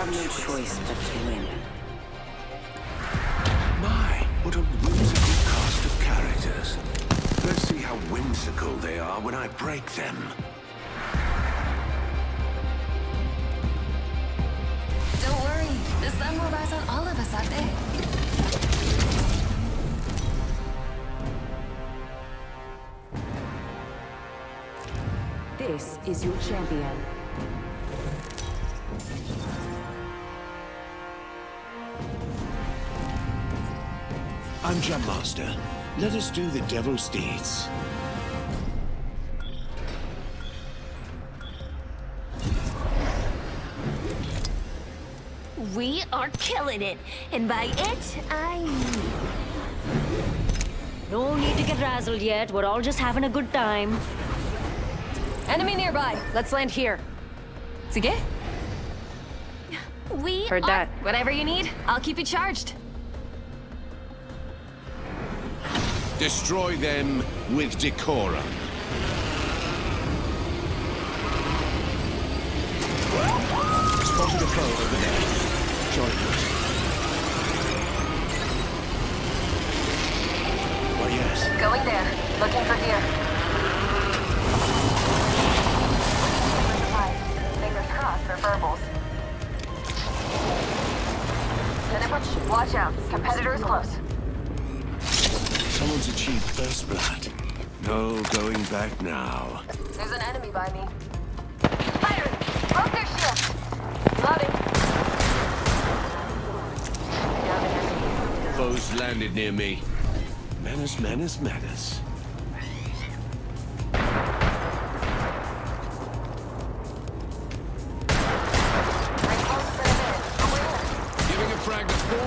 have no choice but to win. My, what a whimsical cast of characters. Let's see how whimsical they are when I break them. Don't worry, the sun will rise on all of us out there. This is your champion. I'm Jumpmaster. Let us do the devil's deeds. We are killing it, and by it, I mean. No need to get razzled yet. We're all just having a good time. Enemy nearby. Let's land here. Sige? We heard that. Whatever you need, I'll keep you charged. Destroy them with decorum. Spotted a foe over there. Join us. Well, yes. Going there. Looking for gear. Verbals. Minipwitch, watch out. Competitor is close. Someone's achieved first blood. No going back now. There's an enemy by me. Fire! Broke their shield! Loaded. Foes landed near me. Menace, menace, menace.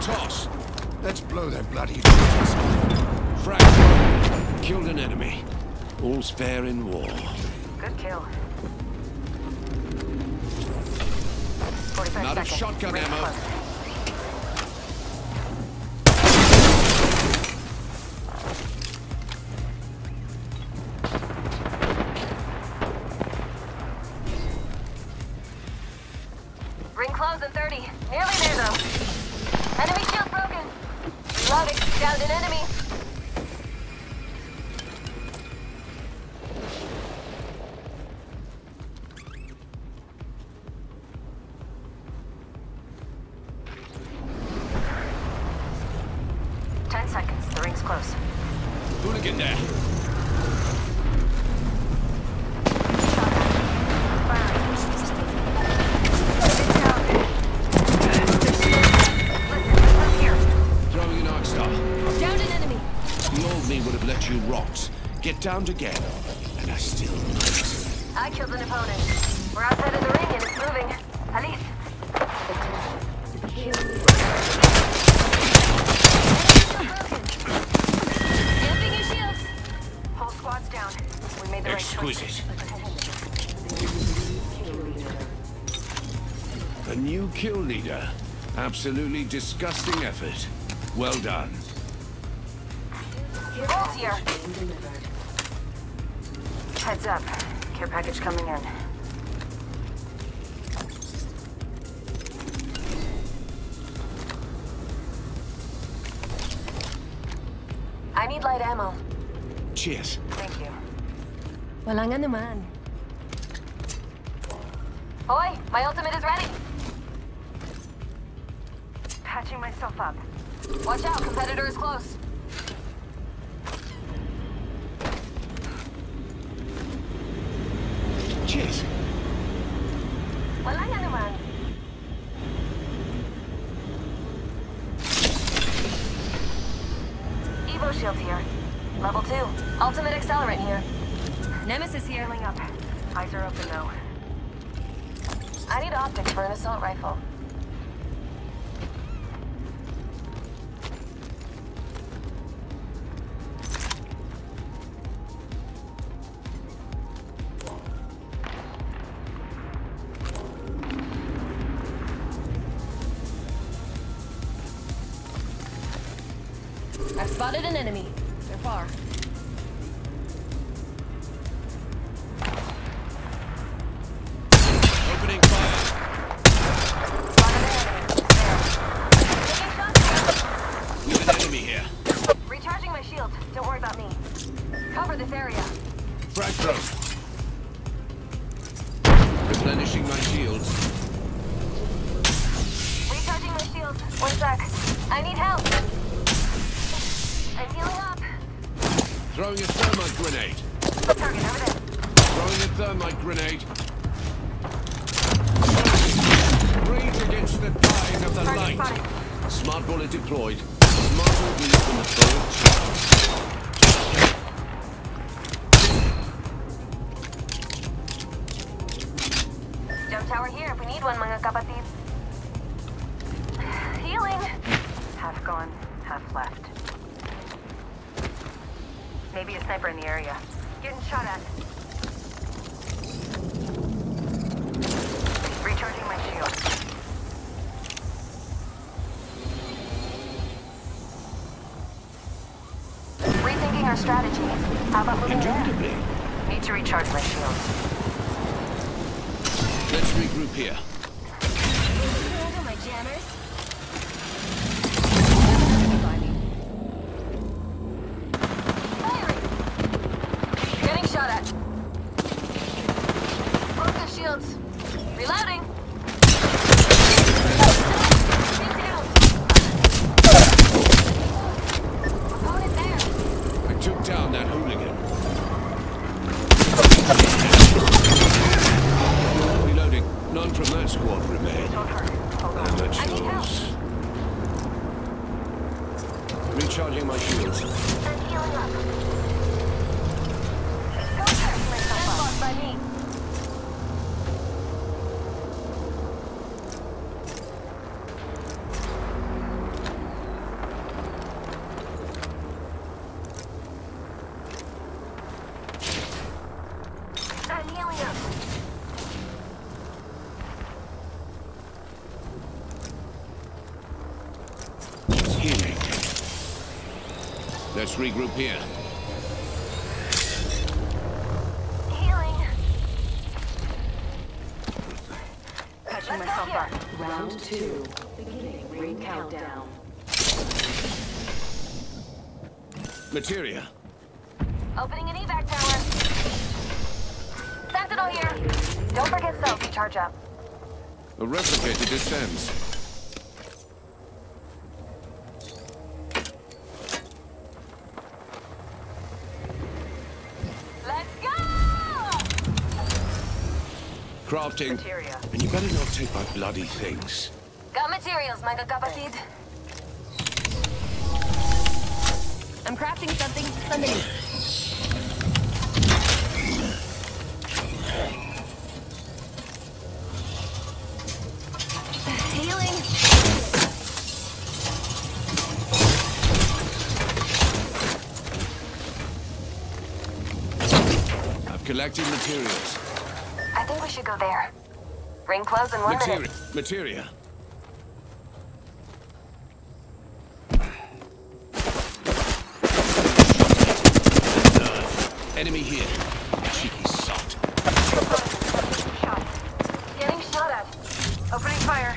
Toss. Let's blow their bloody doors. Frag. Killed an enemy. All's fair in war. Good kill. 45 Not seconds. A shotgun Ring ammo. Close. Ring close in 30. Nearly there though. Enemy shield broken. Reloading. Downed an enemy. $10 seconds. The ring's close. Hooligan there. You rot. Get downed again, and I still might. I killed an opponent. We're outside of the ring and it's moving. Alice. Damping your shields. Whole squad's down. We made the Exquisite. Right choice. A new kill leader. Absolutely disgusting effort. Well done. Gold here. Heads up. Care package coming in. I need light ammo. Cheers. Thank you. Walang anuman. Oi, my ultimate is ready. Patching myself up. Watch out, competitor is close. Cheers. Walang anuman. Evo shield here. Level 2. Ultimate accelerant here. Nemesis here. Healing up. Eyes are open though. I need optics for an assault rifle. I've spotted an enemy. They're far. Opening fire. Spotted Cover this area. Frag. Replenishing my shields. Recharging my shields. One sec. I need help. I'm healing up. Throwing a thermite grenade. Target over there. Throwing a thermite grenade. Rage against the dying of the target light. Spotted. Smart bullet deployed. Smart bullet from the third charge. Tower here if we need one, mga kapatid. Healing. Half gone, half left. Maybe a sniper in the area. Getting shot at. Recharging my shield. Rethinking our strategy. How about moving there? Need to recharge my shield. Let's regroup here. Handle my jammers. Firing. Getting shot at. Broke their shields. Reloading. Take down. Opponent there. I took down that hooligan. None from that squad remain. How much yours? Recharging my shields. I'm healing up. Don't hurt myself by me. Let's regroup here. Healing. Patching myself up. Round two. Beginning ring countdown. Materia. Opening an evac tower. Sentinel here. Don't forget selfie charge up. A replicator descends. Crafting. Materia. And you better not take my bloody things. Got materials, my kapatid. I'm crafting something. Healing. I've collected materials. I think we should go there. Ring close in 1 minute. Materia. Enemy here. Cheeky sot. Shot. Getting shot at. Opening fire.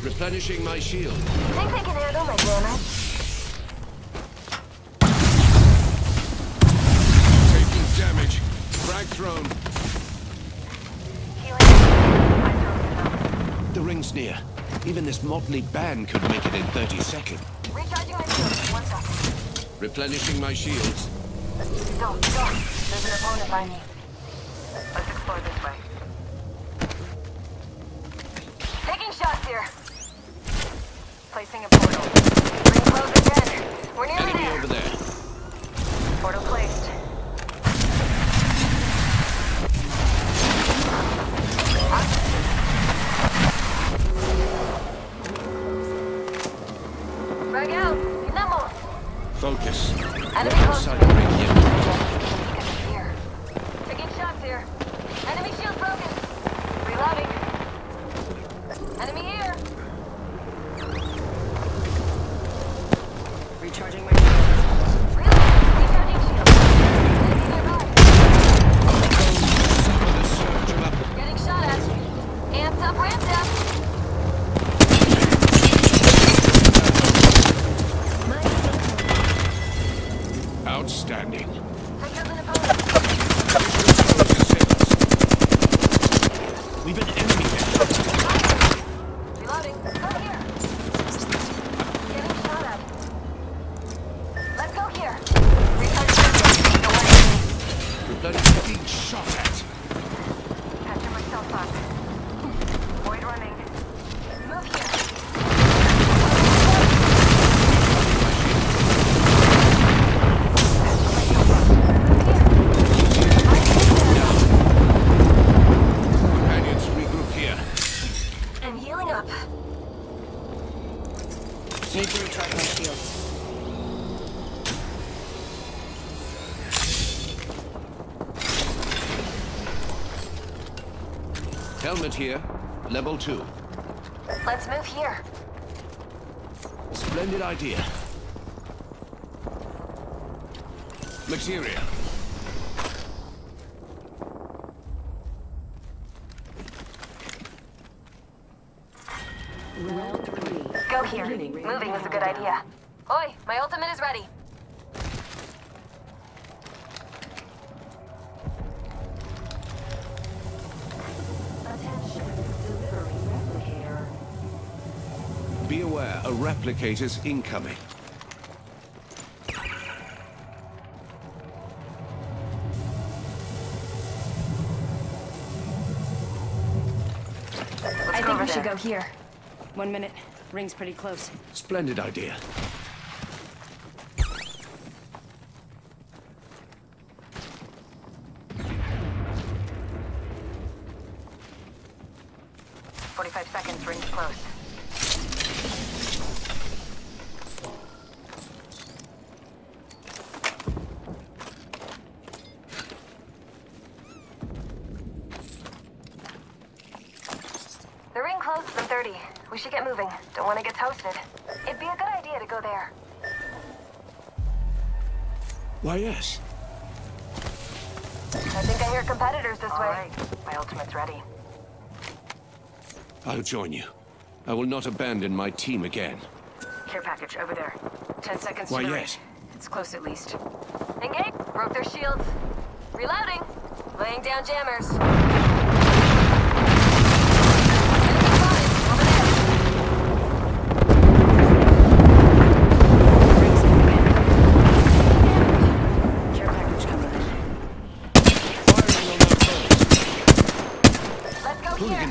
Replenishing my shield. Think they can handle my damage? Taking damage. Frag thrown. The ring's near. Even this motley band could make it in 30 seconds. Recharging my shields. 1 second. Replenishing my shields. Go, go. There's an opponent by me. Let's explore this way. Taking shots here. Placing a portal. Ring close again. We're nearly there. Over there. Portal placed. Focus. Enemy close. Here. Taking shots here. Enemy shield broken. Reloading. Enemy here. Recharging my shield. Reloading. Recharging shield. Enemy nearby. Getting shot at. Amped up, ramped up. Outstanding. We've been enemy hit. Reloading. Over here. Getting shot at. Let's go here. Reloading. Being shot at. Catching myself up. Void running. Move here. Need to recharge my shields. Helmet here, level 2. Let's move here. Splendid idea. Materia. Go here. Moving is a good idea. Oi, my ultimate is ready. Attention, delivery replicator. Be aware, a replicator's incoming. I think we should go here. 1 minute. Ring's pretty close. Splendid idea. We should get moving. Don't want to get toasted. It'd be a good idea to go there. Why, yes. I think I hear competitors this way. All right. My ultimate's ready. I'll join you. I will not abandon my team again. Care package over there. 10 seconds to the right. It's close at least. Engage. Broke their shields. Reloading. Laying down jammers.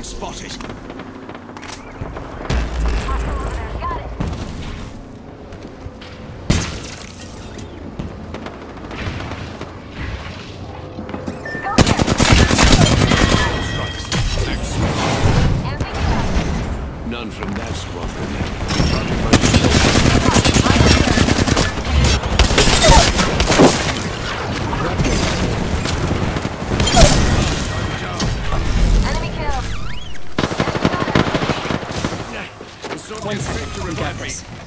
Spotted. Got it. Go here. None from that squad. One second, we got this.